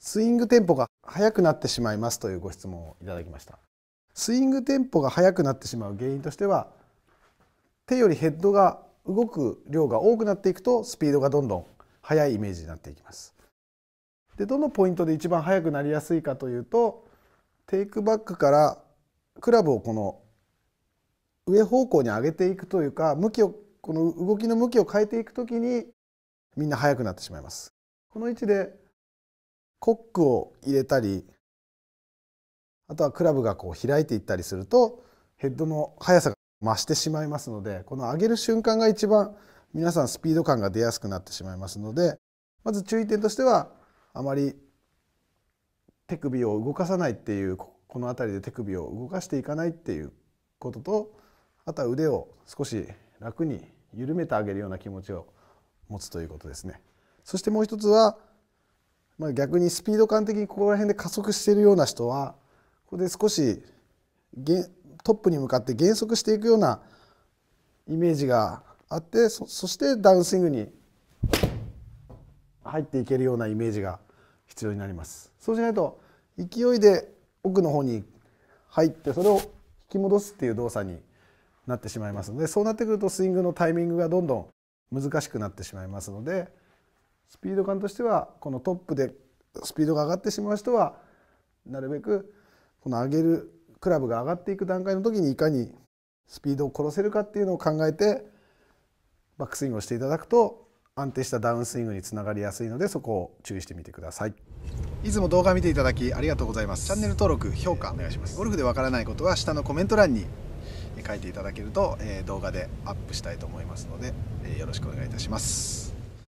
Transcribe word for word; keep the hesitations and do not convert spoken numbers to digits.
スイングテンポが速くなってしまいますというご質問をいただきました。スイングテンポが速くなってしまう原因としては、手よりヘッドが動く量が多くなっていくとスピードがどんどん速いイメージになっていきます。で、どのポイントで一番速くなりやすいかというと、テイクバックからクラブをこの上方向に上げていくというか、向きをこの動きの向きを変えていくときにみんな速くなってしまいます。この位置でコックを入れたり、あとはクラブがこう開いていったりするとヘッドの速さが増してしまいますので、この上げる瞬間が一番皆さんスピード感が出やすくなってしまいますので、まず注意点としてはあまり手首を動かさないっていう、この辺りで手首を動かしていかないっていうことと、あとは腕を少し楽に緩めてあげるような気持ちを持つということですね。そしてもう一つは、まあ、逆にスピード感的にここら辺で加速しているような人は、ここで少しトップに向かって減速していくようなイメージがあって、 そ, そしてダウンスイングに入っていけるようなイメージが必要になります。そうしないと勢いで奥の方に入ってそれを引き戻すっていう動作になってしまいますので、そうなってくるとスイングのタイミングがどんどん難しくなってしまいますので、スピード感としてはこのトップでスピードが上がってしまう人は、なるべくこの上げるクラブが上がっていく段階の時にいかにスピードを殺せるかっていうのを考えてバックスイングをしていただくと、安定したダウンスイングにつながりやすいので、そこを注意してみてください。いつも動画を見ていただきありがとうございます。チャンネル登録、評価お願いします。ゴルフでわからないことは下のコメント欄に書いていただけると動画でアップしたいと思いますので、よろしくお願いいたします。